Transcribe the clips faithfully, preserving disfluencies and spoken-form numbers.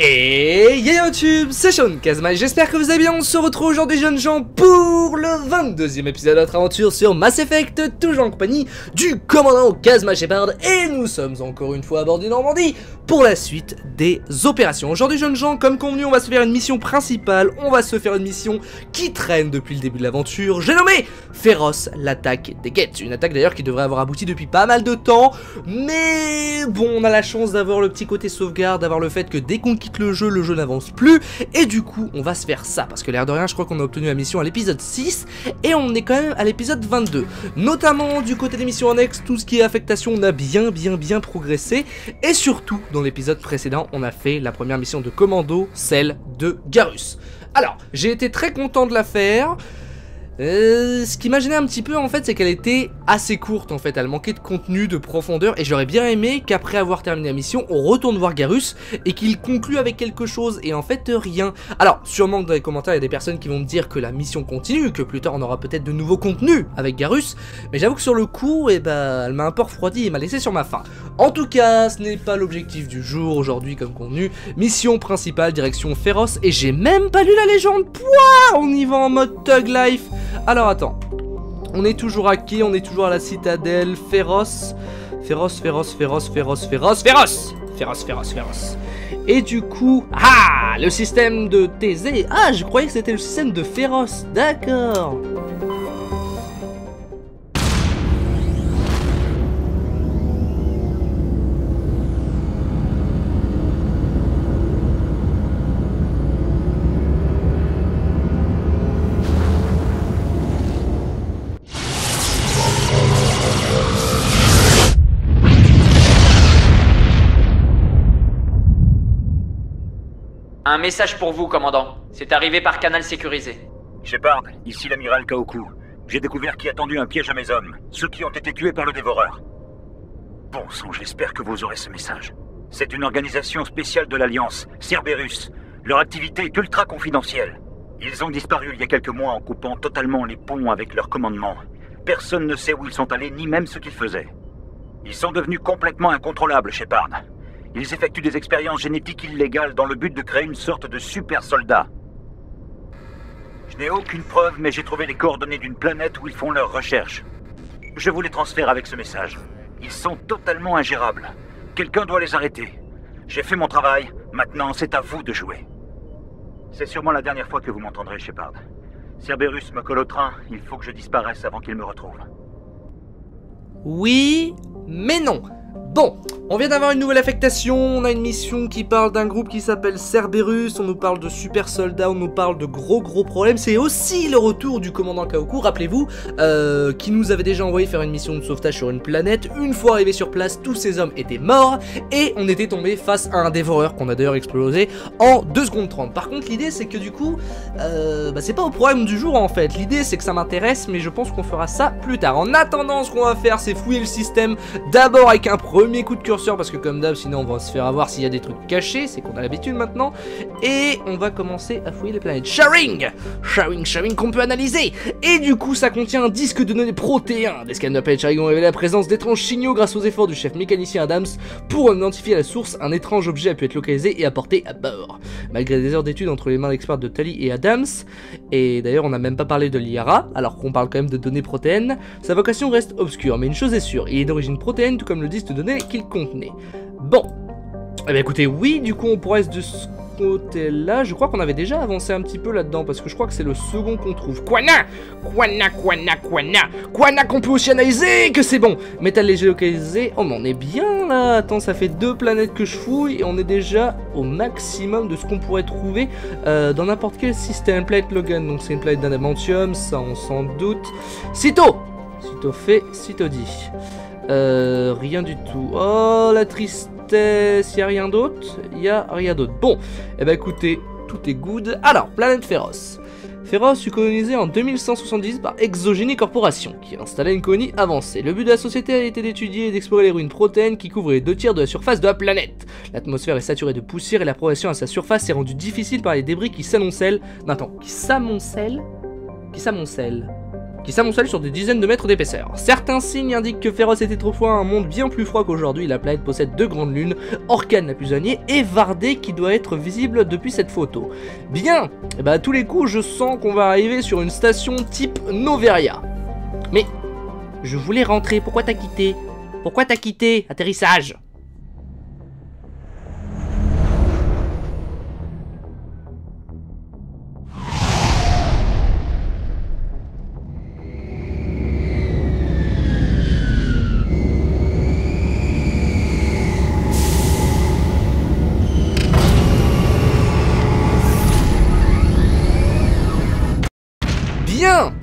Et yo YouTube, c'est Shawn Kazma, j'espère que vous allez bien. On se retrouve aujourd'hui, jeunes gens, pour le vingt-deuxième épisode de notre aventure sur Mass Effect, toujours en compagnie du commandant Kazma Shepard, et nous sommes encore une fois à bord du Normandie pour la suite des opérations. Aujourd'hui, jeunes gens, comme convenu, on va se faire une mission principale, on va se faire une mission qui traîne depuis le début de l'aventure, j'ai nommé Féros, l'attaque des Geth, une attaque d'ailleurs qui devrait avoir abouti depuis pas mal de temps, mais bon, on a la chance d'avoir le petit côté sauvegarde, d'avoir le fait que dès qu'on quitte le jeu, le jeu n'avance plus, et du coup on va se faire ça, parce que l'air de rien, je crois qu'on a obtenu la mission à l'épisode six, et on est quand même à l'épisode vingt-deux, notamment du côté des missions annexes, tout ce qui est affectation, on a bien bien bien progressé, et surtout dans l'épisode précédent, on a fait la première mission de commando, celle de Garrus. Alors, j'ai été très content de la faire. Euh, ce qui m'a gêné un petit peu en fait, c'est qu'elle était assez courte en fait, elle manquait de contenu, de profondeur, et j'aurais bien aimé qu'après avoir terminé la mission, on retourne voir Garrus et qu'il conclue avec quelque chose, et en fait rien. Alors sûrement que dans les commentaires il y a des personnes qui vont me dire que la mission continue, que plus tard on aura peut-être de nouveaux contenus avec Garrus, mais j'avoue que sur le coup, eh ben, elle m'a un peu refroidi et m'a laissé sur ma faim. En tout cas, ce n'est pas l'objectif du jour aujourd'hui comme convenu, mission principale, direction Féros, et j'ai même pas lu la légende, pouah, on y va en mode Thug Life. Alors attends, on est toujours à qui? On est toujours à la citadelle, Féros, Féros, Féros, Féros, Féros, Féros, Féros, Féros, Féros, Féros. Et du coup, ah, le système de T Z, ah, je croyais que c'était le système de Féros, d'accord. Un message pour vous, commandant. C'est arrivé par canal sécurisé. Shepard, ici l'amiral Kahoku. J'ai découvert qui a tendu un piège à mes hommes, ceux qui ont été tués par le Dévoreur. Bon sang, j'espère que vous aurez ce message. C'est une organisation spéciale de l'Alliance, Cerberus. Leur activité est ultra confidentielle. Ils ont disparu il y a quelques mois en coupant totalement les ponts avec leur commandement. Personne ne sait où ils sont allés, ni même ce qu'ils faisaient. Ils sont devenus complètement incontrôlables, Shepard. Ils effectuent des expériences génétiques illégales dans le but de créer une sorte de super soldat. Je n'ai aucune preuve, mais j'ai trouvé les coordonnées d'une planète où ils font leurs recherches. Je vous les transfère avec ce message. Ils sont totalement ingérables. Quelqu'un doit les arrêter. J'ai fait mon travail, maintenant c'est à vous de jouer. C'est sûrement la dernière fois que vous m'entendrez, Shepard. Cerberus me colle au train, il faut que je disparaisse avant qu'il me retrouve. Oui, mais non. Bon, on vient d'avoir une nouvelle affectation, on a une mission qui parle d'un groupe qui s'appelle Cerberus, on nous parle de super soldats, on nous parle de gros gros problèmes, c'est aussi le retour du commandant Kahoku, rappelez-vous, euh, qui nous avait déjà envoyé faire une mission de sauvetage sur une planète, une fois arrivé sur place, tous ces hommes étaient morts, et on était tombé face à un dévoreur qu'on a d'ailleurs explosé en deux secondes trente. Par contre l'idée c'est que du coup, euh, bah, c'est pas au programme du jour en fait, l'idée c'est que ça m'intéresse, mais je pense qu'on fera ça plus tard. En attendant, ce qu'on va faire c'est fouiller le système, d'abord avec un pro premier coup de curseur, parce que comme d'hab sinon on va se faire avoir s'il y a des trucs cachés, c'est qu'on a l'habitude maintenant, et on va commencer à fouiller les planètes. Sharing Sharing, Sharing qu'on peut analyser, et du coup ça contient un disque de données protéins. Des scans de la planète Sharing ont révélé la présence d'étranges signaux grâce aux efforts du chef mécanicien Adams pour identifier la source. Un étrange objet a pu être localisé et apporté à bord. Malgré des heures d'études entre les mains d'experts de Tali et Adams, et d'ailleurs on n'a même pas parlé de Lyra, alors qu'on parle quand même de données protéines, sa vocation reste obscure, mais une chose est sûre, il est d'origine protéine tout comme le disque de données qu'il contenait. Bon, eh bien écoutez, oui, du coup on pourrait se de ce côté là, je crois qu'on avait déjà avancé un petit peu là-dedans, parce que je crois que c'est le second qu'on trouve. Quana Quana Quana Quana Quana qu'on peut aussi analyser, que c'est bon. Métal léger localisé, oh mais on est bien là, attends, ça fait deux planètes que je fouille, et on est déjà au maximum de ce qu'on pourrait trouver euh, dans n'importe quel système. Planète Logan, donc c'est une planète d'adamantium, ça on s'en doute. Sitôt Sitôt fait, sitôt dit. Euh, rien du tout. Oh, la tristesse. Il y a rien d'autre. Il y a rien d'autre. Bon, eh ben écoutez, tout est good. Alors, planète Féros. Féros fut colonisée en deux mille cent soixante-dix par ExoGeni Corporation, qui installait une colonie avancée. Le but de la société a été d'étudier et d'explorer les ruines protéines qui couvrent les deux tiers de la surface de la planète. L'atmosphère est saturée de poussière et la progression à sa surface est rendue difficile par les débris qui s'amoncellent. Non, attends, qui s'amoncellent Qui s'amoncellent qui s'amoncellent sur des dizaines de mètres d'épaisseur. Certains signes indiquent que Féros était autrefois un monde bien plus froid qu'aujourd'hui. La planète possède deux grandes lunes, Orkane la plus éloignée et Vardé qui doit être visible depuis cette photo. Bien, et bah à tous les coups je sens qu'on va arriver sur une station type Noveria. Mais je voulais rentrer, pourquoi t'as quitté? Pourquoi t'as quitté? Atterrissage.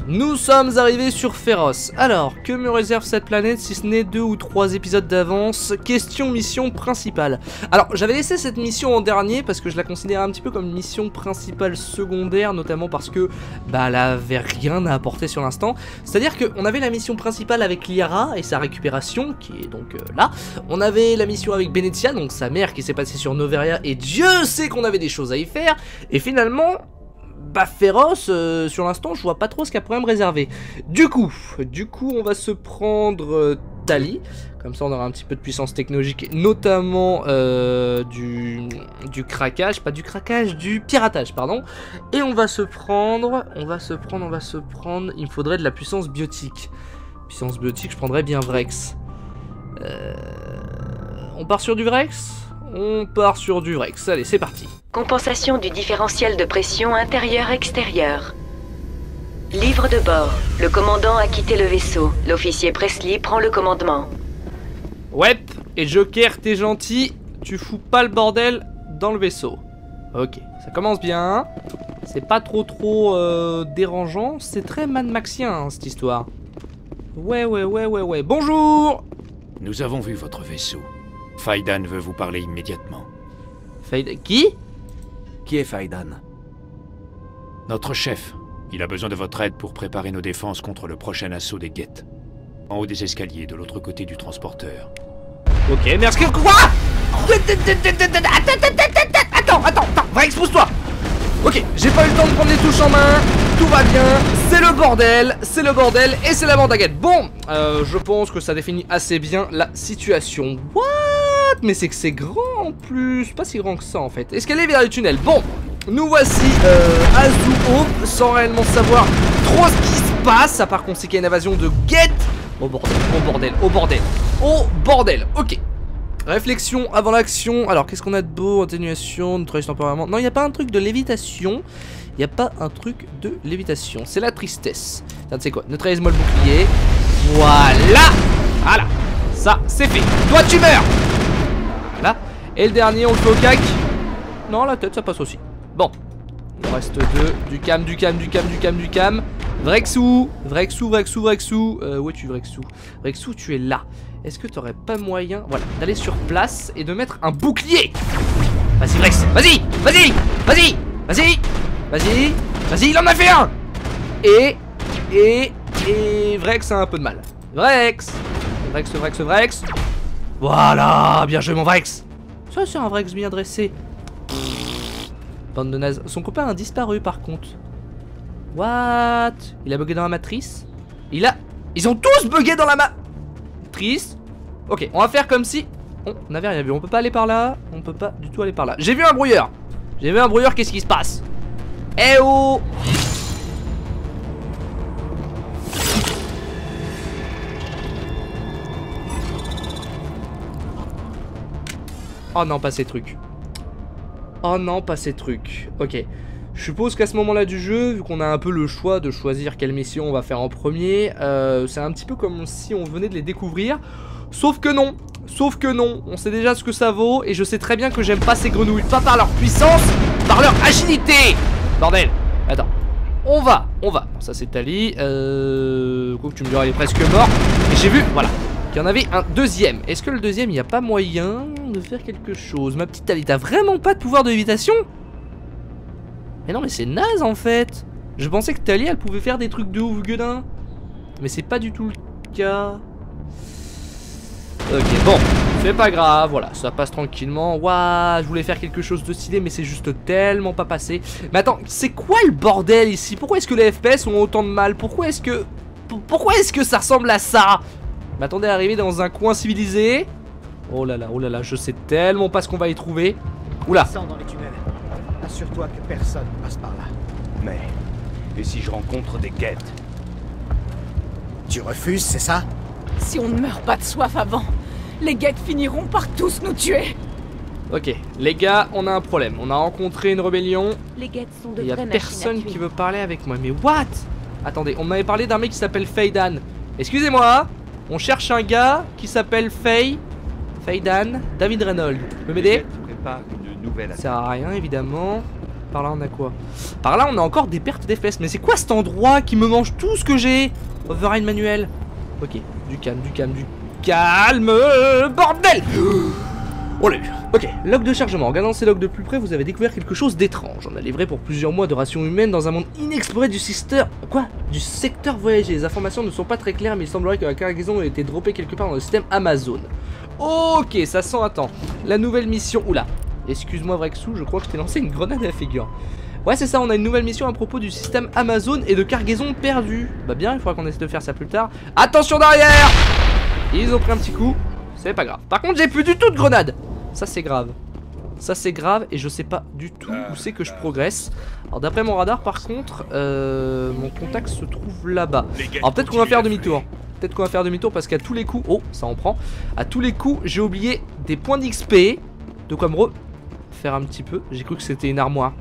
Nous sommes arrivés sur Féros. Alors, que me réserve cette planète si ce n'est deux ou trois épisodes d'avance? Question mission principale. Alors, j'avais laissé cette mission en dernier parce que je la considérais un petit peu comme une mission principale secondaire, notamment parce que, bah, elle avait rien à apporter sur l'instant. C'est-à-dire qu'on avait la mission principale avec Lyra et sa récupération, qui est donc euh, là. On avait la mission avec Benezia, donc sa mère qui s'est passée sur Noveria, et Dieu sait qu'on avait des choses à y faire. Et finalement... Bah Féros, euh, sur l'instant je vois pas trop ce qu'elle pourrait me réserver. Du coup, du coup on va se prendre euh, Tali, comme ça on aura un petit peu de puissance technologique, notamment euh, du, du craquage, pas du craquage, du piratage pardon. Et on va se prendre, on va se prendre, on va se prendre, il me faudrait de la puissance biotique. Puissance biotique, je prendrais bien Wrex. Euh, on part sur du Wrex ? On part sur du Wrex, allez c'est parti. Compensation du différentiel de pression intérieur-extérieur. Livre de bord, le commandant a quitté le vaisseau, l'officier Presley prend le commandement. Ouais, et Joker t'es gentil, tu fous pas le bordel dans le vaisseau. Ok, ça commence bien, c'est pas trop trop euh, dérangeant, c'est très Mad Maxien hein, cette histoire. Ouais ouais ouais ouais ouais, bonjour. Nous avons vu votre vaisseau. Fai'Dan veut vous parler immédiatement. Fai'Dan... Qui ? Qui est Fai'Dan ? Notre chef. Il a besoin de votre aide pour préparer nos défenses contre le prochain assaut des Geth. En haut des escaliers, de l'autre côté du transporteur. Ok, merci. Quoi ? Attends, attends, attends, va, expose-toi. Ok, j'ai pas eu le temps de prendre les touches en main, tout va bien, c'est le bordel, c'est le bordel et c'est la bandaguette. Bon, euh, je pense que ça définit assez bien la situation. What ? Mais c'est que c'est grand en plus, pas si grand que ça en fait. Est-ce qu'elle est vers le tunnel? Bon, nous voici euh, à Zhu's Hope, sans réellement savoir trop ce qui se passe. À part qu'on sait qu'il y a une invasion de Geth. Oh bordel, oh bordel, oh bordel, oh bordel, ok. Réflexion avant l'action. Alors qu'est-ce qu'on a de beau? Atténuation, neutralisation temporairement. Non, il n'y a pas un truc de lévitation. Il n'y a pas un truc de lévitation. C'est la tristesse. Tiens, tu sais quoi? Neutralise-moi le bouclier. Voilà. Voilà. Ça, c'est fait. Toi, tu meurs. Là. Et le dernier on le fait au cac. Non, la tête ça passe aussi. Bon, il reste deux. Du cam, du cam, du cam, du cam, du cam. Vrexou, Vrexou, Vrexou, Vrexou. Euh, où es-tu Vrexou? Vrexou, tu es là. Est-ce que t'aurais pas moyen, voilà, d'aller sur place et de mettre un bouclier? Vas-y Vrex, vas-y, vas-y, vas-y, vas-y, vas-y, vas-y, il en a fait un. Et, et, et Vrex a un peu de mal. Vrex, Vrex, Vrex, Vrex. Voilà, bien joué mon Wrex. Ça c'est un Wrex bien dressé. Bande de nazes. Son copain a disparu par contre. What? Il a bugué dans la matrice. Il a... Ils ont tous bugué dans la matrice. Ok, on va faire comme si on avait rien vu. On peut pas aller par là. On peut pas du tout aller par là. J'ai vu un brouilleur. J'ai vu un brouilleur, qu'est-ce qui se passe? Eh oh! Oh non, pas ces trucs. Oh non, pas ces trucs. Ok. Je suppose qu'à ce moment-là du jeu, vu qu'on a un peu le choix de choisir quelle mission on va faire en premier, euh, c'est un petit peu comme si on venait de les découvrir. Sauf que non. Sauf que non. On sait déjà ce que ça vaut et je sais très bien que j'aime pas ces grenouilles. Pas par leur puissance, par leur agilité. Bordel. Attends. On va. On va. Bon, ça c'est Tali. Euh... Quoi que tu me diras, elle est presque morte. Et j'ai vu... Voilà. Il y en avait un deuxième. Est-ce que le deuxième, il n'y a pas moyen de faire quelque chose? Ma petite Tali, t'as vraiment pas de pouvoir de lévitation? Mais non, mais c'est naze en fait. Je pensais que Tali, elle pouvait faire des trucs de ouf gueudin. Mais c'est pas du tout le cas. Ok, bon, c'est pas grave, voilà, ça passe tranquillement. Waouh, je voulais faire quelque chose de stylé, mais c'est juste tellement pas passé. Mais attends, c'est quoi le bordel ici? Pourquoi est-ce que les F P S ont autant de mal? Pourquoi est-ce que... pourquoi est-ce que ça ressemble à ça? Je m'attendais à arriver dans un coin civilisé. Oh là là, oh là là, je sais tellement pas ce qu'on va y trouver. Oula. Dans les tunnels. Assure-toi que personne passe par là. Mais, et si je rencontre des guêtres? Tu refuses, c'est ça? Si on ne meurt pas de soif avant, les guêtres finiront par tous nous tuer. Ok, les gars, on a un problème. On a rencontré une rébellion. Les guêtres sont de vraies machines à tuer. Il y a personne qui veut parler avec moi. Mais what? Attendez, on m'avait parlé d'un mec qui s'appelle Fai'Dan. Excusez-moi, on cherche un gars qui s'appelle Fay. Fai'Dan, David Reynolds. Tu peux m'aider? Ça sert à rien, évidemment. Par là, on a quoi? Par là, on a encore des pertes des fesses. Mais c'est quoi cet endroit qui me mange tout ce que j'ai? Override manuel. Ok, du calme, du calme, du calme. Bordel! On l'a eu. Ok, log de chargement. En regardant ces logs de plus près, vous avez découvert quelque chose d'étrange. On a livré pour plusieurs mois de rations humaines dans un monde inexploré du secteur... Quoi? Du secteur voyager. Les informations ne sont pas très claires, mais il semblerait que la cargaison ait été droppée quelque part dans le système Amazon. Ok, ça sent... Attends. La nouvelle mission... Oula. Excuse-moi, Vrexou, je crois que je t'ai lancé une grenade à la figure. Ouais, c'est ça, on a une nouvelle mission à propos du système Amazon et de cargaison perdue. Bah bien, il faudra qu'on essaie de faire ça plus tard. Attention derrière! Ils ont pris un petit coup. C'est pas grave. Par contre, j'ai plus du tout de grenade. Ça, c'est grave. Ça, c'est grave et je sais pas du tout où c'est que je progresse. Alors, d'après mon radar, par contre, euh, mon contact se trouve là-bas. Alors, peut-être qu'on va faire demi-tour. Peut-être qu'on va faire demi-tour parce qu'à tous les coups... Oh, ça en prend. À tous les coups, j'ai oublié des points d'X P. De quoi me refaire un petit peu. J'ai cru que c'était une armoire.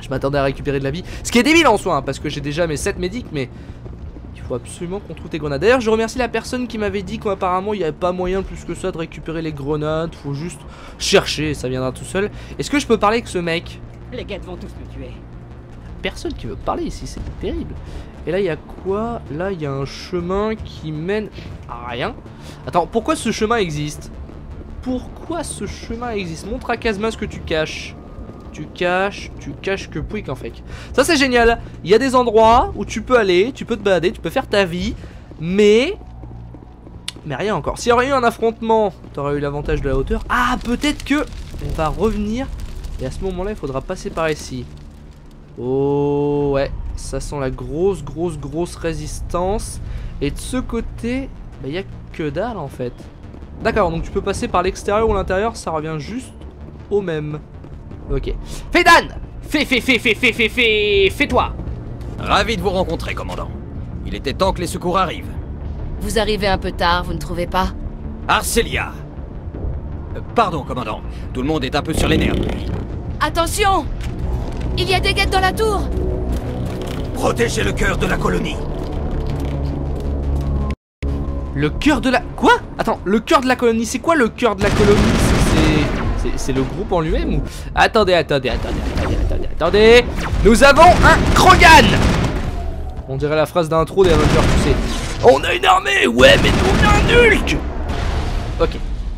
Je m'attendais à récupérer de la vie. Ce qui est débile en soi, hein, parce que j'ai déjà mes sept médics, mais... faut absolument qu'on trouve des grenades. D'ailleurs, je remercie la personne qui m'avait dit qu'apparemment il n'y avait pas moyen plus que ça de récupérer les grenades. Faut juste chercher, ça viendra tout seul. Est-ce que je peux parler avec ce mec? Les gars vont tous me tuer. Personne qui veut parler ici, c'est terrible. Et là, il y a quoi? Là, il y a un chemin qui mène à rien. Attends, pourquoi ce chemin existe? Pourquoi ce chemin existe? Montre à Kazma ce que tu caches. Tu caches, tu caches que pouic en fait. Ça c'est génial. Il y a des endroits où tu peux aller, tu peux te balader, tu peux faire ta vie, mais mais rien encore. S'il y aurait eu un affrontement, t'aurais eu l'avantage de la hauteur. Ah, peut-être que on va revenir et à ce moment-là, il faudra passer par ici. Oh ouais, ça sent la grosse, grosse, grosse résistance. Et de ce côté, bah, il y a que dalle en fait. D'accord, donc tu peux passer par l'extérieur ou l'intérieur, ça revient juste au même. Ok. Fai'Dan, Fais, fais, fais, fais, fais, fais, fais, fais-toi. Ravi de vous rencontrer, commandant. Il était temps que les secours arrivent. Vous arrivez un peu tard, vous ne trouvez pas? Arcelia. Euh, pardon, commandant. Tout le monde est un peu sur les nerfs. Attention! Il y a des guêtres dans la tour! Protégez le cœur de la colonie. Le cœur de la... Quoi? Attends, le cœur de la colonie, c'est quoi le cœur de la colonie? C'est... C'est le groupe en lui-même ou... Attendez, attendez, attendez, attendez, attendez, attendez. Nous avons un Krogan. On dirait la phrase d'intro des Avengers, tu sais. On a une armée, ouais, mais nous on a un Hulk. Ok,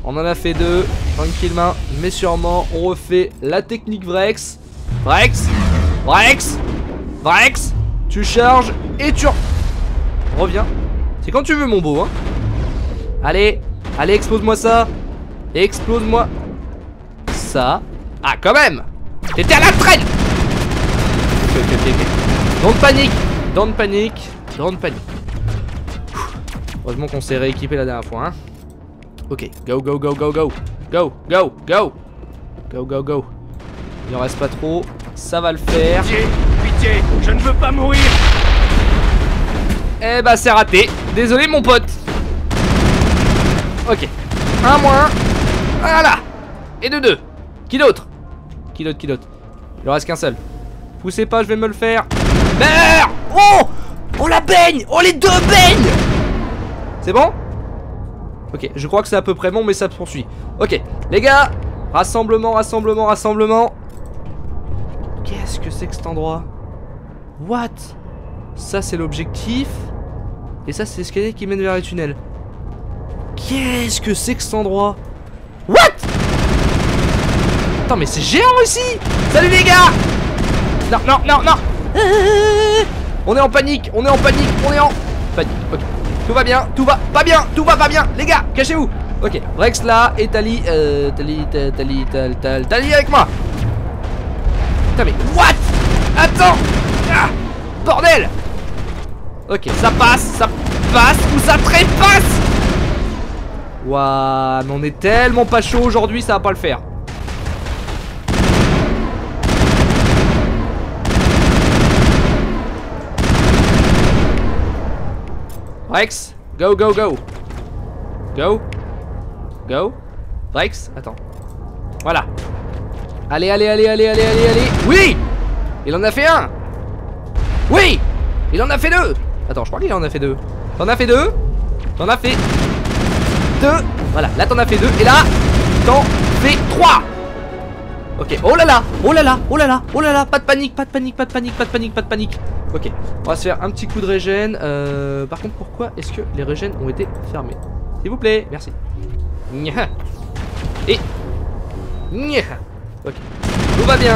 on en a fait deux, tranquillement, mais sûrement. On refait la technique Wrex. Wrex, Wrex, Wrex, tu charges et tu... Reviens. C'est quand tu veux, mon beau, hein. Allez, allez, explose-moi ça. Explose-moi... ça. Ah, quand même! T'étais à la traîne! Okay, okay, okay. Don't panique! Don't panique! Don't panique! Heureusement qu'on s'est rééquipé la dernière fois. Hein. Ok, go, go, go, go, go! Go, go, go! Go, go, go! Il en reste pas trop. Ça va le faire. Pitié! Pitié! Je ne veux pas mourir! Eh bah, c'est raté! Désolé, mon pote! Ok. Un moins. Voilà! Et de deux! Qui d'autre? Qui d'autre? Qui d'autre? Il en reste qu'un seul. Poussez pas, je vais me le faire. Merde! Oh! Oh la baigne! Oh les deux baignent! C'est bon? Ok, je crois que c'est à peu près bon, mais ça poursuit. Ok, les gars! Rassemblement, rassemblement, rassemblement. Qu'est-ce que c'est que cet endroit? What? Ça c'est l'objectif. Et ça c'est l'escalier qui mène vers les tunnels. Qu'est-ce que c'est que cet endroit? What? Attends, mais c'est géant ici! Salut les gars! Non, non, non, non! Ah, on est en panique, on est en panique, on est en panique. Ok, tout va bien, tout va pas bien, tout va pas bien, les gars, cachez-vous! Ok, Wrex là, et Tali, euh, Tali, Tali, Tali, Tali, Tali avec moi! Putain, mais what? Attends! Ah, bordel! Ok, ça passe, ça passe ou ça trépasse. Waouh, on est tellement pas chaud aujourd'hui, ça va pas le faire. Wrex, go, go, go. Go. Go. Wrex, attends. Voilà. Allez, allez, allez, allez, allez, allez, allez. Oui! Il en a fait un! Oui! Il en a fait deux! Attends, je crois qu'il en a fait deux. T'en as fait deux? T'en as fait deux. Voilà, là t'en as fait deux. Et là, t'en fais trois. Ok, oh là là, oh là là, oh là là, oh là là, pas de panique, pas de panique, pas de panique, pas de panique, pas de panique. Ok, on va se faire un petit coup de régène. Euh, par contre, pourquoi est-ce que les régènes ont été fermés? S'il vous plaît, merci. Et... ok, tout va bien,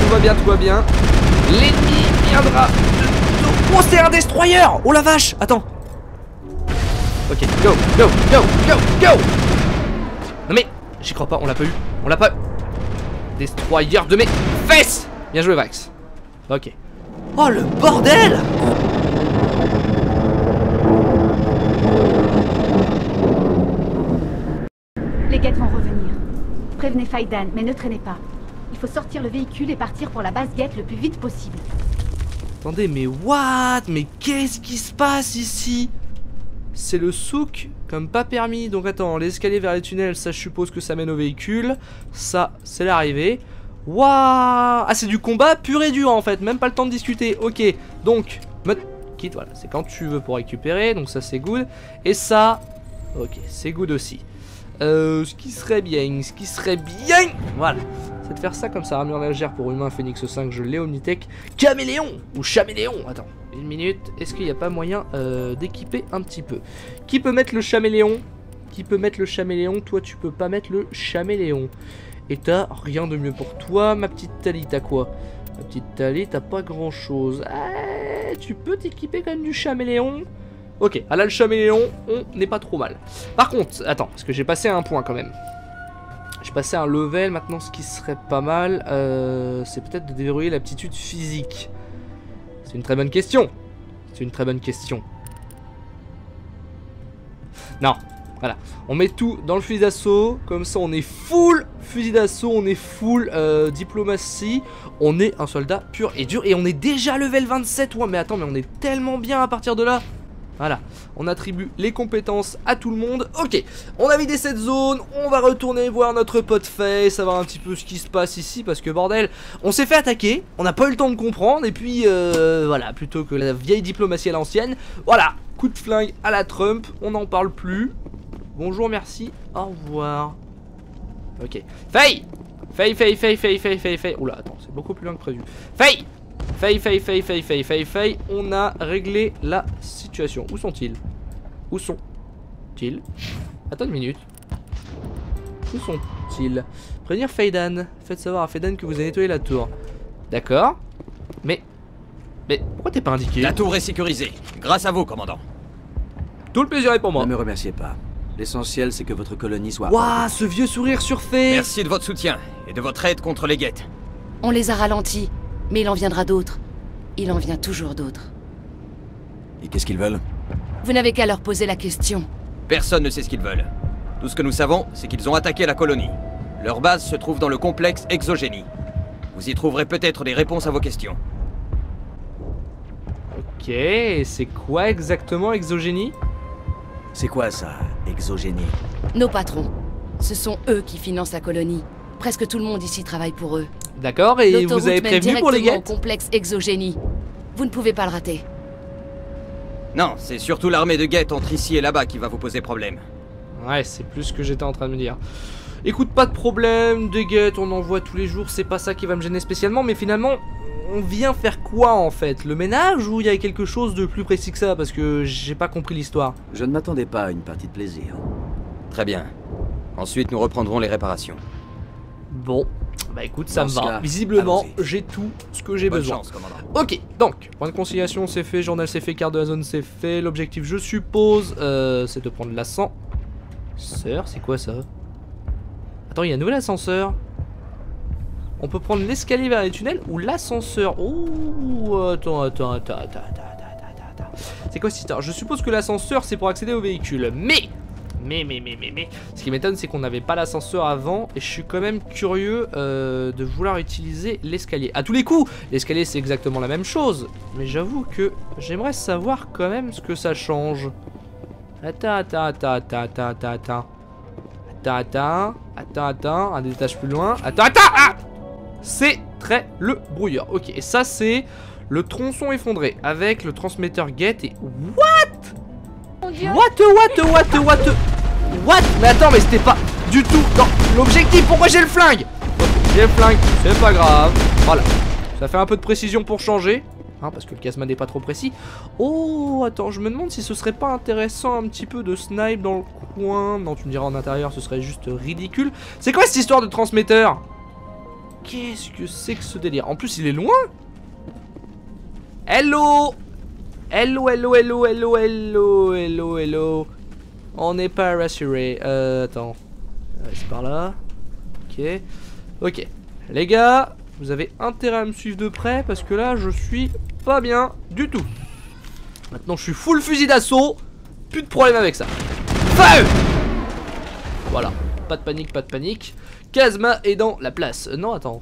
tout va bien, tout va bien. L'ennemi viendra. Oh, c'est un destroyer! Oh la vache! Attends. Ok, go, go, go, go, go! Non mais, j'y crois pas, on l'a pas eu. On l'a pas eu. Destroyer de mes fesses! Bien joué, Wrex. Ok. Oh le bordel! Les Geth vont revenir. Prévenez Fai'Dan, mais ne traînez pas. Il faut sortir le véhicule et partir pour la base Geth le plus vite possible. Attendez, mais what? Mais qu'est-ce qui se passe ici? C'est le souk comme pas permis. Donc attends, l'escalier vers les tunnels, ça je suppose que ça mène au véhicule. Ça, c'est l'arrivée. Waouh! Ah, c'est du combat pur et dur en fait, même pas le temps de discuter. Ok, donc, me quitte, voilà, c'est quand tu veux pour récupérer, donc ça c'est good. Et ça, ok, c'est good aussi. Euh, ce qui serait bien, ce qui serait bien, voilà, c'est de faire ça comme ça. Armure légère pour humain, Phoenix cinq, je l'ai, Omnitech, Caméléon ou Chaméléon. Attends, une minute, est-ce qu'il n'y a pas moyen euh, d'équiper un petit peu? Qui peut mettre le Chaméléon? Qui peut mettre le Chaméléon? Toi, tu peux pas mettre le Chaméléon. Et t'as rien de mieux pour toi, ma petite Tali, t'as quoi? Ma petite Tali, t'as pas grand chose. Ah, tu peux t'équiper quand même du Chaméléon. Ok, ah là le Chaméléon, on n'est pas trop mal. Par contre, attends, parce que j'ai passé à un point quand même. J'ai passé à un level, maintenant ce qui serait pas mal, euh, c'est peut-être de déverrouiller l'aptitude physique. C'est une très bonne question. C'est une très bonne question. Non. Voilà, on met tout dans le fusil d'assaut, comme ça on est full fusil d'assaut, on est full euh, diplomatie, on est un soldat pur et dur et on est déjà level vingt-sept, ouais mais attends mais on est tellement bien à partir de là. Voilà, on attribue les compétences à tout le monde. Ok, on a vidé cette zone, on va retourner voir notre pote Faye, savoir un petit peu ce qui se passe ici, parce que bordel, on s'est fait attaquer, on n'a pas eu le temps de comprendre, et puis euh, voilà, plutôt que la vieille diplomatie à l'ancienne, voilà, coup de flingue à la Trump, on n'en parle plus. Bonjour, merci, au revoir. Ok, Faye, Faye, Faye, Faye, Faye, Faye, Faye, Faye. Oula, attends, c'est beaucoup plus loin que prévu. Faye, Faye, Faye, Faye, Faye, Faye, Faye, Faye. On a réglé la situation. Où sont-ils? Où sont-ils? Attends une minute. Où sont-ils? Prévenir Fai'Dan. Faites savoir à Fai'Dan que vous avez nettoyé la tour. D'accord. Mais, mais pourquoi t'es pas indiqué? La tour est sécurisée. Grâce à vous, commandant. Tout le plaisir est pour moi. Ne me remerciez pas. L'essentiel, c'est que votre colonie soit... Waouh, ce vieux sourire surfait. Merci de votre soutien et de votre aide contre les Geth. On les a ralentis, mais il en viendra d'autres. Il en vient toujours d'autres. Et qu'est-ce qu'ils veulent? Vous n'avez qu'à leur poser la question. Personne ne sait ce qu'ils veulent. Tout ce que nous savons, c'est qu'ils ont attaqué la colonie. Leur base se trouve dans le complexe ExoGeni. Vous y trouverez peut-être des réponses à vos questions. Ok, c'est quoi exactement ExoGeni? C'est quoi ça, ExoGeni? Nos patrons. Ce sont eux qui financent la colonie. Presque tout le monde ici travaille pour eux. D'accord, et vous avez prévenu pour les Geth? Complexe ExoGeni. Vous ne pouvez pas le rater. Non, c'est surtout l'armée de Geth entre ici et là-bas qui va vous poser problème. Ouais, c'est plus ce que j'étais en train de me dire. Écoute, pas de problème, des Geth, on en voit tous les jours, c'est pas ça qui va me gêner spécialement, mais finalement... on vient faire quoi en fait? Le ménage ou il y a quelque chose de plus précis que ça? Parce que j'ai pas compris l'histoire. Je ne m'attendais pas à une partie de plaisir. Très bien. Ensuite, nous reprendrons les réparations. Bon, bah écoute, ça me va. Visiblement, j'ai tout ce que j'ai besoin. Chance, ok, donc, point de conciliation, c'est fait. Journal, c'est fait. Carte de la zone, c'est fait. L'objectif, je suppose, euh, c'est de prendre l'ascenseur. Sœur, c'est quoi ça? Attends, il y a un nouvel ascenseur. On peut prendre l'escalier vers les tunnels ou l'ascenseur. Oh, attends, attends, attends, attends, attends, attends, attends. C'est quoi cette histoire? Je suppose que l'ascenseur c'est pour accéder au véhicule. Mais Mais mais mais mais mais ce qui m'étonne c'est qu'on n'avait pas l'ascenseur avant. Et je suis quand même curieux euh, de vouloir utiliser l'escalier. À tous les coups, l'escalier c'est exactement la même chose. Mais j'avoue que j'aimerais savoir quand même ce que ça change. Attends, attends, attends, attends, attends, attends, attends. Attends, attends, attends, attends, un étage plus loin. Attends, attends, ah! C'est très le brouilleur. Ok, et ça c'est le tronçon effondré avec le transmetteur Geth et... What? What, what, what, what, what? Mais attends, mais c'était pas du tout dans l'objectif. Pourquoi j'ai le flingue? J'ai le flingue, c'est pas grave. Voilà, ça fait un peu de précision pour changer. Hein, parce que le Kazma n'est pas trop précis. Oh, attends, je me demande si ce serait pas intéressant un petit peu de snipe dans le coin. Non, tu me diras en intérieur, ce serait juste ridicule. C'est quoi cette histoire de transmetteur? Qu'est-ce que c'est que ce délire? En plus, il est loin. Hello! Hello, hello, hello, hello, hello, hello, hello. On n'est pas rassuré. Euh, attends. C'est par là. Ok. Ok. Les gars, vous avez intérêt à me suivre de près parce que là, je suis pas bien du tout. Maintenant, je suis full fusil d'assaut. Plus de problème avec ça. Feu! Voilà. Pas de panique, pas de panique. Kazma est dans la place. Euh, non, attends.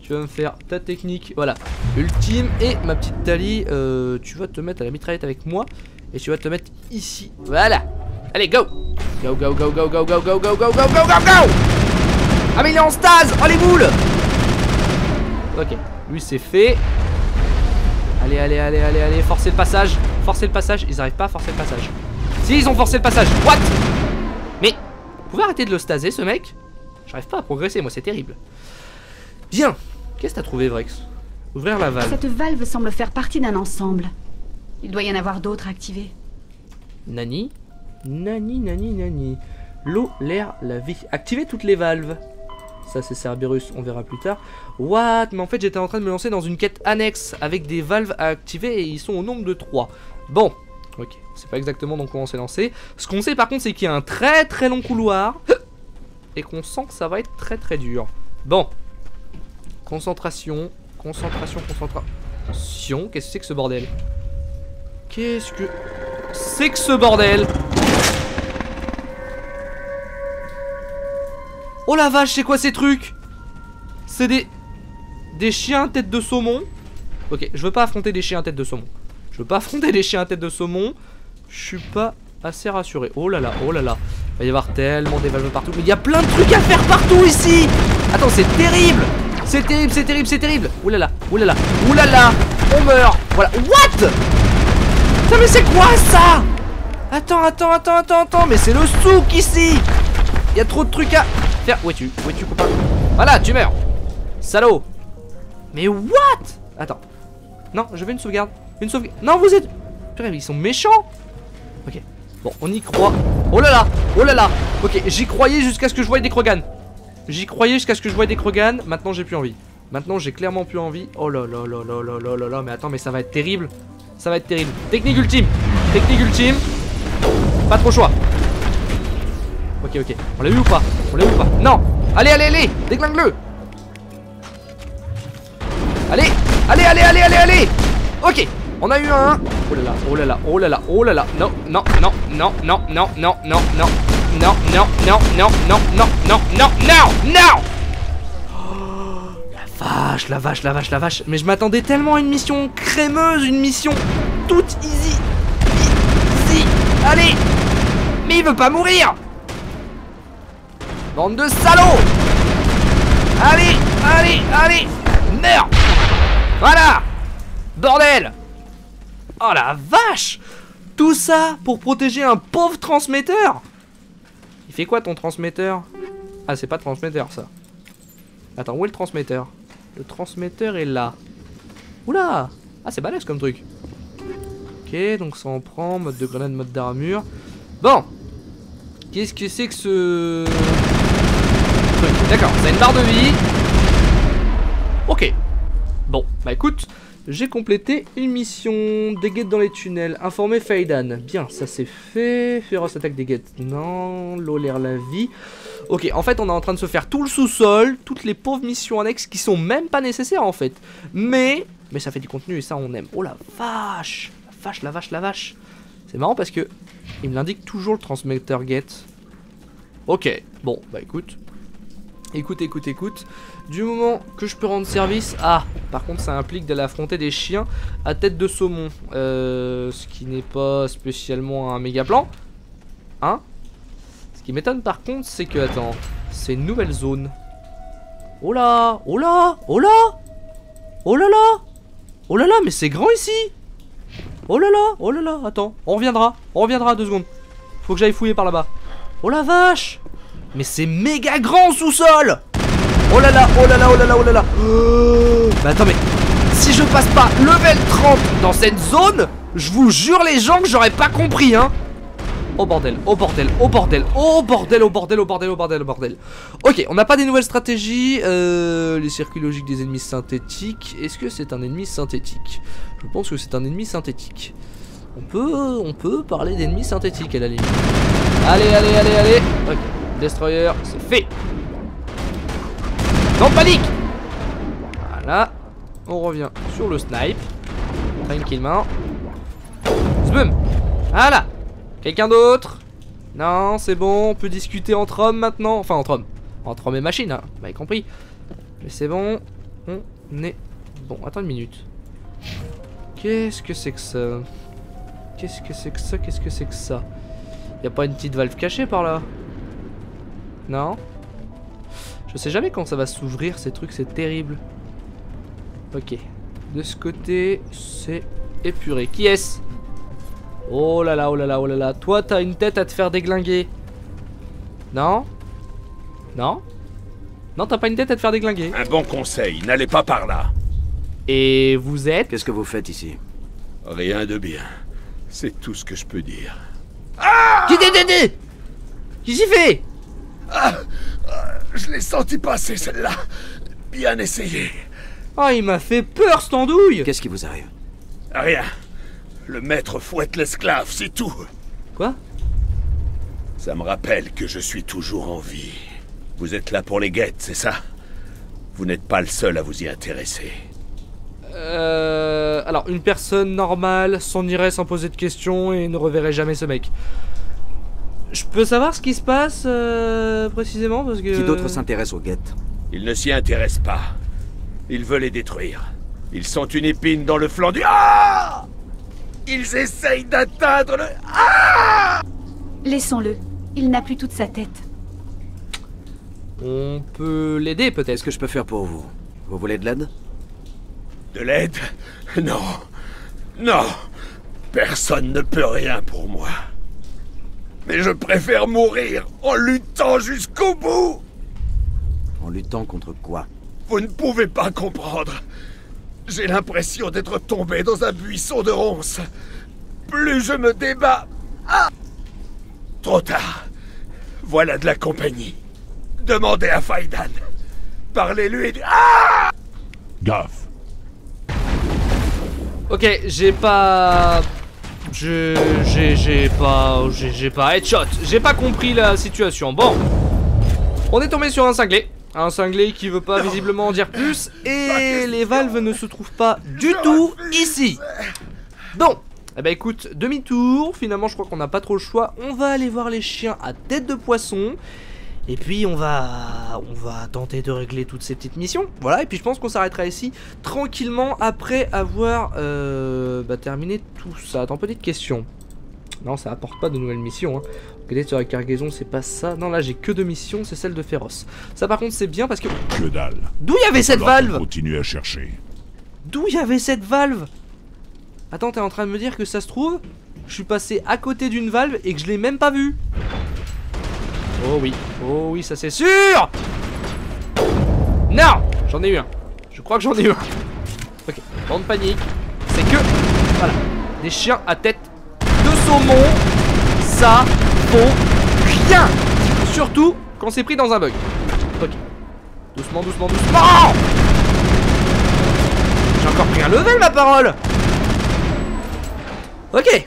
Tu vas me faire ta technique, voilà, ultime. Et ma petite Tali, euh, tu vas te mettre à la mitraillette avec moi. Et tu vas te mettre ici, voilà. Allez, go. Go, go, go, go, go, go, go, go, go, go, go, go. Ah mais il est en stase, oh les boules. Ok, lui c'est fait. Allez, allez, allez, allez, allez, forcez le passage. Forcez le passage, ils arrivent pas à forcer le passage. Si, ils ont forcé le passage, what. Mais, vous pouvez arrêter de le staser ce mec. J'arrive pas à progresser, moi c'est terrible. Bien. Qu'est-ce que t'as trouvé, Wrex? Ouvrir la valve. Cette valve semble faire partie d'un ensemble. Il doit y en avoir d'autres activés. Nani, nani, nani, nani. L'eau, l'air, la vie. Activer toutes les valves. Ça, c'est Cerberus, on verra plus tard. What? Mais en fait, j'étais en train de me lancer dans une quête annexe avec des valves à activer et ils sont au nombre de trois. Bon, ok. C'est pas exactement dans quoi on s'est lancé. Ce qu'on sait, par contre, c'est qu'il y a un très très long couloir et qu'on sent que ça va être très très dur. Bon. Concentration, concentration, concentration. Qu'est-ce que c'est que ce bordel? Qu'est-ce que c'est que ce bordel? Oh la vache, c'est quoi ces trucs? C'est des... des chiens tête de saumon. Ok, je veux pas affronter des chiens tête de saumon. Je veux pas affronter des chiens tête de saumon. Je suis pas assez rassuré. Oh là là, oh là là. Il va y avoir tellement des valves partout. Mais il y a plein de trucs à faire partout ici. Attends, c'est terrible. C'est terrible, c'est terrible, c'est terrible. Oulala, oulala, oulala. On meurt. Voilà. What? Ça mais c'est quoi ça? Attends, attends, attends, attends, attends. Mais c'est le souk ici. Il y a trop de trucs à faire. Où es-tu? Où es-tu, copain? Voilà, tu meurs. Salaud. Mais what? Attends. Non, je veux une sauvegarde. Une sauvegarde. Non, vous êtes... Putain, mais ils sont méchants. Ok. Bon, on y croit. Oh là là, oh là là. Ok, j'y croyais jusqu'à ce que je voie des Krogan. J'y croyais jusqu'à ce que je voyais des Krogan, maintenant j'ai plus envie. Maintenant j'ai clairement plus envie. Oh là là là là là là là là, mais attends, mais ça va être terrible. Ça va être terrible. Technique ultime. Technique ultime. Pas trop choix. Ok, ok. On l'a eu ou pas? On l'a eu ou pas? Non. Allez, allez, allez. Déglingue-le. Allez. Allez, allez, allez, allez, allez. Ok. On a eu un. Oh là là, oh là là, oh là là, oh là là. Non, non, non, non, non, non, non, non, non. Non, non, non, non, non, non, non, non, non, non. Oh, la vache, la vache, la vache, la vache. Mais je m'attendais tellement à une mission crémeuse, une mission toute easy. Easy. Allez. Mais il veut pas mourir. Bande de salauds. Allez, allez, allez. Meurs. Voilà. Bordel. Oh la vache. Tout ça pour protéger un pauvre transmetteur. Il fait quoi ton transmetteur? Ah c'est pas transmetteur ça. Attends, où est le transmetteur? Le transmetteur est là. Oula. Ah c'est balèze comme truc. Ok, donc ça en prend. Mode de grenade, mode d'armure. Bon. Qu'est-ce que c'est que ce truc? D'accord, ça a une barre de vie. Ok. Bon, bah écoute, j'ai complété une mission. Des guettes dans les tunnels. Informer Fai'Dan. Bien, ça c'est fait. Féros attaque des guettes. Non. L'eau, l'air, la vie. Ok, en fait, on est en train de se faire tout le sous-sol. Toutes les pauvres missions annexes qui sont même pas nécessaires en fait. Mais, mais ça fait du contenu et ça on aime. Oh la vache. vache, la vache, la vache. C'est marrant parce que il me l'indique toujours le transmetteur Geth. Ok, bon, bah écoute. Écoute, écoute, écoute. Du moment que je peux rendre service... Ah, par contre ça implique d'aller affronter des chiens à tête de saumon. Euh, ce qui n'est pas spécialement un méga plan. Hein? Ce qui m'étonne par contre, c'est que... Attends, c'est une nouvelle zone. Oh là, oh là, oh là, oh là là, oh là là, mais c'est grand ici. Oh là là, oh là là, attends, on reviendra, on reviendra deux secondes. Faut que j'aille fouiller par là-bas. Oh la vache! Mais c'est méga grand sous-sol! Oh là là, oh là là, oh là là, oh là là! Oh bah attends, mais si je passe pas level trente dans cette zone, je vous jure les gens que j'aurais pas compris, hein! Oh bordel, oh bordel, oh bordel, oh bordel, oh bordel, oh bordel, oh bordel, oh bordel. Ok, on n'a pas des nouvelles stratégies. Euh, les circuits logiques des ennemis synthétiques. Est-ce que c'est un ennemi synthétique? Je pense que c'est un ennemi synthétique. On peut, on peut parler d'ennemis synthétiques à la limite. Allez, allez, allez, allez. Ok, Destroyer, c'est fait. Non, panique. Voilà, on revient sur le snipe. Tranquillement. Zboum. Voilà. Quelqu'un d'autre? Non, c'est bon, on peut discuter entre hommes maintenant. Enfin, entre hommes. Entre hommes et machines, hein, vous m'avez compris. Mais c'est bon, on est... Bon, attends une minute. Qu'est-ce que c'est que ça? Qu'est-ce que c'est que ça? Qu'est-ce que c'est que ça? Y'a pas une petite valve cachée par là? Non? Je sais jamais quand ça va s'ouvrir, ces trucs, c'est terrible. Ok. De ce côté, c'est épuré. Qui est-ce? Oh là là, oh là là, oh là là. Toi, t'as une tête à te faire déglinguer. Non? Non? Non, t'as pas une tête à te faire déglinguer. Un bon conseil, n'allez pas par là. Et vous êtes? Qu'est-ce que vous faites ici? Rien de bien. C'est tout ce que je peux dire. Ah! Qui t'es? Qui s'y fait? Ah, je l'ai senti passer, celle-là. Bien essayé. Ah, il m'a fait peur, cette andouille. Qu'est-ce qui vous arrive? Rien. Le maître fouette l'esclave, c'est tout. Quoi? Ça me rappelle que je suis toujours en vie. Vous êtes là pour les guettes, c'est ça? Vous n'êtes pas le seul à vous y intéresser. Euh... Alors, une personne normale s'en irait sans poser de questions et ne reverrait jamais ce mec. Je peux savoir ce qui se passe euh, précisément parce que... Qui d'autre s'intéresse aux guettes? Ils ne s'y intéressent pas. Ils veulent les détruire. Ils sont une épine dans le flanc du... Ah! Ils essayent d'atteindre le... Ah! Laissons-le. Il n'a plus toute sa tête. On peut l'aider peut-être. Qu'est-ce que je peux faire pour vous? Vous voulez de l'aide? De l'aide? Non. Non. Personne ne peut rien pour moi. Mais je préfère mourir en luttant jusqu'au bout. En luttant contre quoi? Vous ne pouvez pas comprendre. J'ai l'impression d'être tombé dans un buisson de ronces. Plus je me débats... Ah! Trop tard. Voilà de la compagnie. Demandez à Fai'Dan. Parlez-lui et... Ah! Gaffe. Ok, j'ai pas... J'ai... j'ai pas... J'ai pas... Headshot. J'ai pas compris la situation. Bon. On est tombé sur un cinglé. Un cinglé qui veut pas non. visiblement en dire plus. Et les valves ne se trouvent pas du je tout refuse. Ici. Bon, eh ben écoute, demi-tour. Finalement je crois qu'on n'a pas trop le choix. On va aller voir les chiens à tête de poisson. Et puis on va on va tenter de régler toutes ces petites missions. Voilà, et puis je pense qu'on s'arrêtera ici tranquillement après avoir euh, bah, terminé tout ça. Attends, petite question. Non, ça apporte pas de nouvelles missions, hein. Regardez sur la cargaison, c'est pas ça. Non, là j'ai que deux missions, c'est celle de Féros. Ça par contre c'est bien parce que... Que dalle. D'où il y avait cette valve? Continue à chercher. D'où il y avait cette valve? Attends, t'es en train de me dire que ça se trouve, je suis passé à côté d'une valve et que je l'ai même pas vue? Oh oui, oh oui, ça c'est sûr. Non, j'en ai eu un. Je crois que j'en ai eu un. Ok, grande panique. C'est que... Voilà, des chiens à tête de saumon, ça vaut rien. Surtout quand c'est pris dans un bug. Ok. Doucement, doucement, doucement. Oh, j'ai encore pris un level, ma parole. Ok.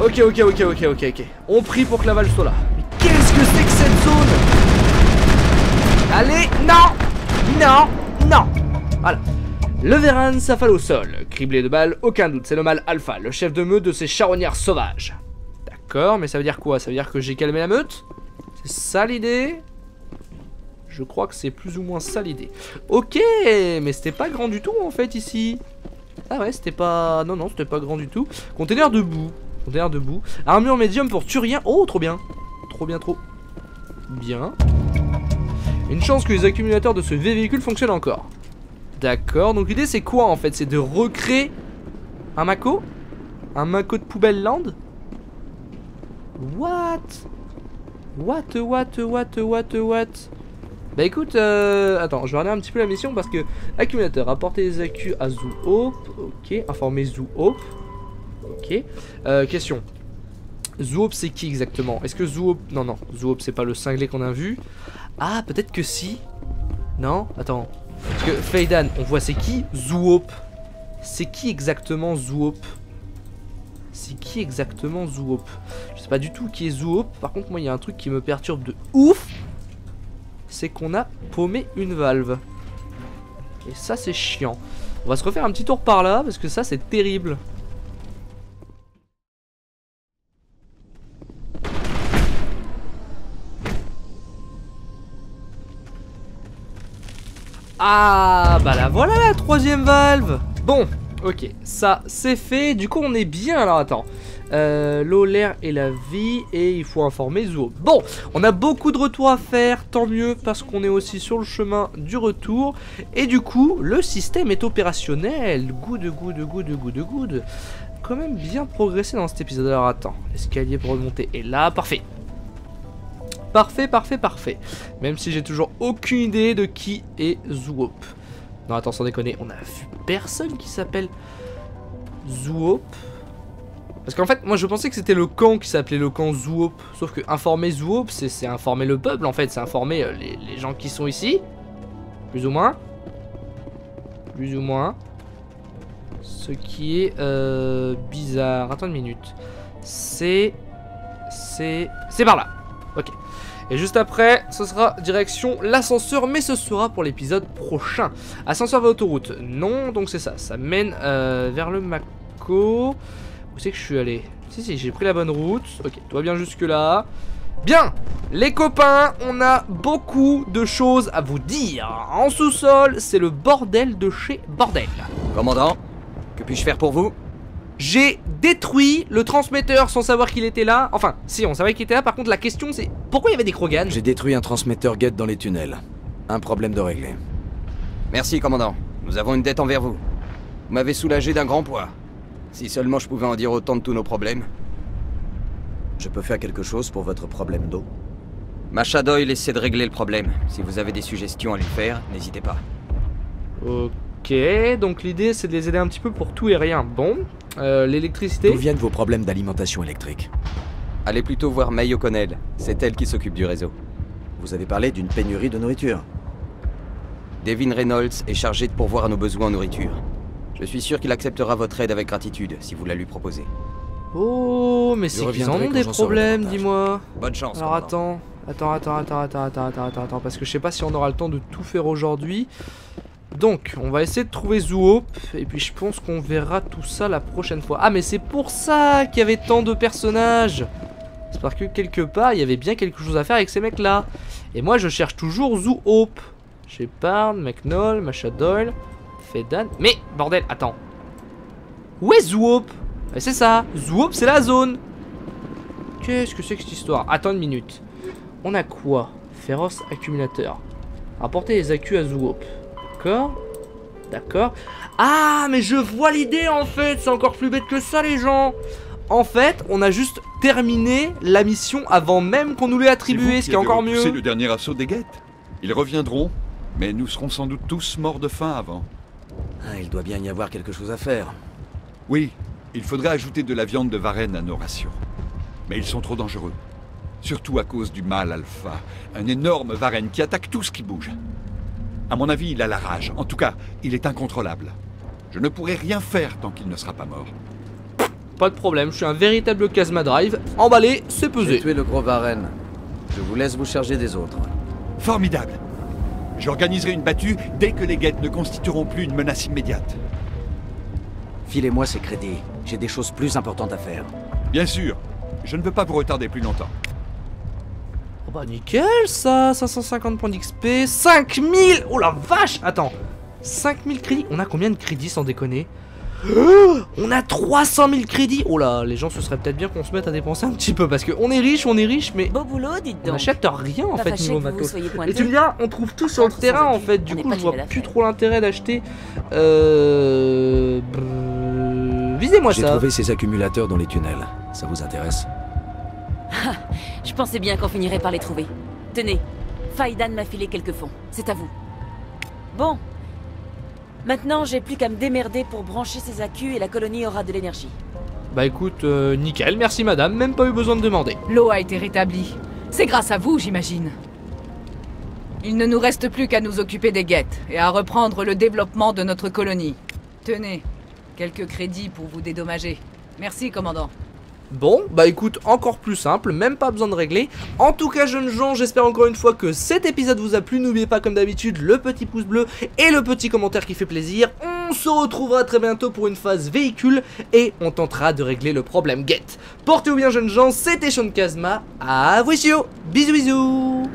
Ok, ok, ok, ok, ok, ok. On prie pour que la valve soit là. Mais qu'est-ce que c'est que cette zone? Allez, non, non, non. Voilà. Le Varren s'affale au sol, criblé de balles, aucun doute, c'est le mal Alpha, le chef de meute de ces charognards sauvages. D'accord, mais ça veut dire quoi? Ça veut dire que j'ai calmé la meute? C'est ça l'idée? Je crois que c'est plus ou moins ça l'idée. Ok, mais c'était pas grand du tout en fait ici. Ah ouais, c'était pas... Non, non, c'était pas grand du tout. Container de boue. Container de boue. Armure médium pour Turien. Oh, trop bien. Trop bien, trop bien. Une chance que les accumulateurs de ce véhicule fonctionnent encore. D'accord, donc l'idée c'est quoi en fait? C'est de recréer un Mako? Un Mako de poubelle land? What? What, what, what, what, what? Bah écoute, euh, attends, je vais regarder un petit peu la mission parce que... Accumulateur, apporter des accus à Zhu's Hope. Ok, informer Zhu's Hope. Ok, euh, question. Zhu's Hope c'est qui exactement? Est-ce que Zhu's Hope... Non, non, Zhu's Hope c'est pas le cinglé qu'on a vu. Ah, peut-être que si. Non, attends. Parce que Fai'Dan, on voit c'est qui Zhu's Hope. C'est qui exactement Zhu's Hope? C'est qui exactement Zhu's Hope? Je sais pas du tout qui est Zhu's Hope. Par contre, moi, il y a un truc qui me perturbe de ouf. C'est qu'on a paumé une valve. Et ça, c'est chiant. On va se refaire un petit tour par là, parce que ça, c'est terrible. Ah, bah la voilà la troisième valve. Bon, ok, ça c'est fait. Du coup, on est bien. Alors, attends. Euh, l'eau, l'air et la vie. Et il faut informer Zhu's Hope. Bon, on a beaucoup de retours à faire. Tant mieux, parce qu'on est aussi sur le chemin du retour. Et du coup, le système est opérationnel. Good, good, good, good, good. Quand même bien progressé dans cet épisode. Alors, attends. L'escalier pour remonter est là. Parfait. Parfait, parfait, parfait. Même si j'ai toujours aucune idée de qui est Zhu's Hope. Non, attends, sans déconner, on a vu personne qui s'appelle Zhu's Hope. Parce qu'en fait, moi je pensais que c'était le camp qui s'appelait le camp Zhu's Hope. Sauf que informer Zhu's Hope, c'est informer le peuple en fait. C'est informer euh, les, les gens qui sont ici. Plus ou moins. Plus ou moins. Ce qui est euh, bizarre. Attends une minute. C'est... C'est... C'est par là. Ok. Et juste après, ce sera direction l'ascenseur, mais ce sera pour l'épisode prochain. Ascenseur vers autoroute, non, donc c'est ça. Ça mène euh, vers le Mako. Où c'est que je suis allé? Si, si, j'ai pris la bonne route. Ok, tout va bien jusque-là. Bien, les copains, on a beaucoup de choses à vous dire. En sous-sol, c'est le bordel de chez bordel. Commandant, que puis-je faire pour vous? J'ai détruit le transmetteur sans savoir qu'il était là. Enfin, si, on savait qu'il était là. Par contre, la question, c'est pourquoi il y avait des Krogan? J'ai détruit un transmetteur Geth dans les tunnels. Un problème de régler. Merci, commandant. Nous avons une dette envers vous. Vous m'avez soulagé d'un grand poids. Si seulement je pouvais en dire autant de tous nos problèmes. Je peux faire quelque chose pour votre problème d'eau? Macha Doyle essaie de régler le problème. Si vous avez des suggestions à lui faire, n'hésitez pas. Ok, donc l'idée, c'est de les aider un petit peu pour tout et rien. Bon... Euh, l'électricité. D'où viennent vos problèmes d'alimentation électrique? Allez plutôt voir May O'Connell, c'est elle qui s'occupe du réseau. Vous avez parlé d'une pénurie de nourriture. Devin Reynolds est chargé de pourvoir à nos besoins en nourriture. Je suis sûr qu'il acceptera votre aide avec gratitude si vous la lui proposez. Oh, mais c'est qu'ils en ont des problèmes, dis-moi. Bonne chance. Alors attends, attends, attends, attends, attends, attends, attends, attends, attends, parce que je sais pas si on aura le temps de tout faire aujourd'hui. Donc, on va essayer de trouver Zhu's Hope, et puis je pense qu'on verra tout ça la prochaine fois. Ah, mais c'est pour ça qu'il y avait tant de personnages. C'est parce que quelque part, il y avait bien quelque chose à faire avec ces mecs-là. Et moi, je cherche toujours Zhu's Hope. Shepard, McNoll, Macha Doyle, Fai'Dan... Mais, bordel, attends. Où est Zhu's Hope? C'est ça, Zhu's Hope, c'est la zone. Qu'est-ce que c'est que cette histoire? Attends une minute. On a quoi? Féros accumulateur. Apporter les accus à Zhu's Hope. D'accord, d'accord. Ah, mais je vois l'idée en fait. C'est encore plus bête que ça, les gens. En fait, on a juste terminé la mission avant même qu'on nous l'ait attribuée, ce qui est encore mieux. C'est le dernier assaut des Geth. Ils reviendront, mais nous serons sans doute tous morts de faim avant. Ah, il doit bien y avoir quelque chose à faire. Oui, il faudrait ajouter de la viande de varren à nos rations. Mais ils sont trop dangereux. Surtout à cause du mal Alpha, un énorme varren qui attaque tout ce qui bouge. À mon avis, il a la rage. En tout cas, il est incontrôlable. Je ne pourrai rien faire tant qu'il ne sera pas mort. Pas de problème, je suis un véritable Kazma Drive. Emballé, c'est pesé. J'ai tué le gros varren. Je vous laisse vous charger des autres. Formidable. J'organiserai une battue dès que les Geth ne constitueront plus une menace immédiate. Filez-moi ces crédits. J'ai des choses plus importantes à faire. Bien sûr. Je ne veux pas vous retarder plus longtemps. Oh bah nickel ça, cinq cent cinquante points d'X P, cinq mille. Oh la vache, attends, cinq mille crédits. On a combien de crédits sans déconner? Oh, on a trois cent mille crédits. Oh là, les gens, ce serait peut-être bien qu'on se mette à dépenser un petit peu parce qu'on est riche, on est riche, mais beau boulot, dites donc. On n'achète rien en fait niveau matos. Et tu me dis, on trouve tout sur le terrain en fait. Du coup, je vois plus trop l'intérêt d'acheter. Euh... Visez-moi ça. J'ai trouvé ces accumulateurs dans les tunnels. Ça vous intéresse? Je pensais bien qu'on finirait par les trouver. Tenez, Fai'Dan m'a filé quelques fonds. C'est à vous. Bon. Maintenant, j'ai plus qu'à me démerder pour brancher ces accus et la colonie aura de l'énergie. Bah écoute, euh, nickel, merci madame, même pas eu besoin de demander. L'eau a été rétablie. C'est grâce à vous, j'imagine. Il ne nous reste plus qu'à nous occuper des guettes et à reprendre le développement de notre colonie. Tenez, quelques crédits pour vous dédommager. Merci, commandant. Bon, bah écoute, encore plus simple, même pas besoin de régler. En tout cas, jeunes gens, j'espère encore une fois que cet épisode vous a plu. N'oubliez pas, comme d'habitude, le petit pouce bleu et le petit commentaire qui fait plaisir. On se retrouvera très bientôt pour une phase véhicule et on tentera de régler le problème Geth. Portez-vous bien, jeunes gens, c'était Shawn Kazma. À vous, bisous, bisous.